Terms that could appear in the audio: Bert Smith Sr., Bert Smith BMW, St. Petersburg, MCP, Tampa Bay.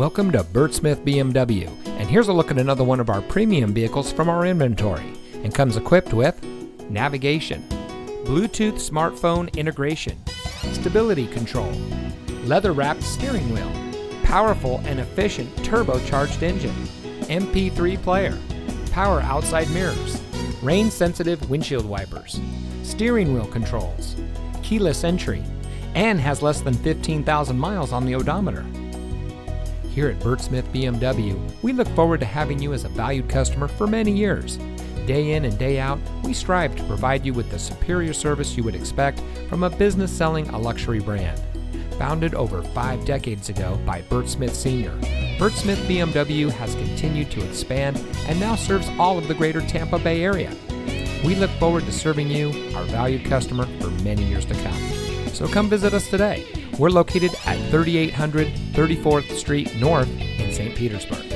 Welcome to Bert Smith BMW, and here's a look at another one of our premium vehicles from our inventory, and comes equipped with navigation, Bluetooth smartphone integration, stability control, leather-wrapped steering wheel, powerful and efficient turbocharged engine, MP3 player, power outside mirrors, rain-sensitive windshield wipers, steering wheel controls, keyless entry, and has less than 15,000 miles on the odometer. Here at Bert Smith BMW, we look forward to having you as a valued customer for many years. Day in and day out, we strive to provide you with the superior service you would expect from a business selling a luxury brand. Founded over 5 decades ago by Bert Smith Sr., Bert Smith BMW has continued to expand and now serves all of the greater Tampa Bay area. We look forward to serving you, our valued customer, for many years to come. So come visit us today. We're located at 3800 34th Street North in St. Petersburg.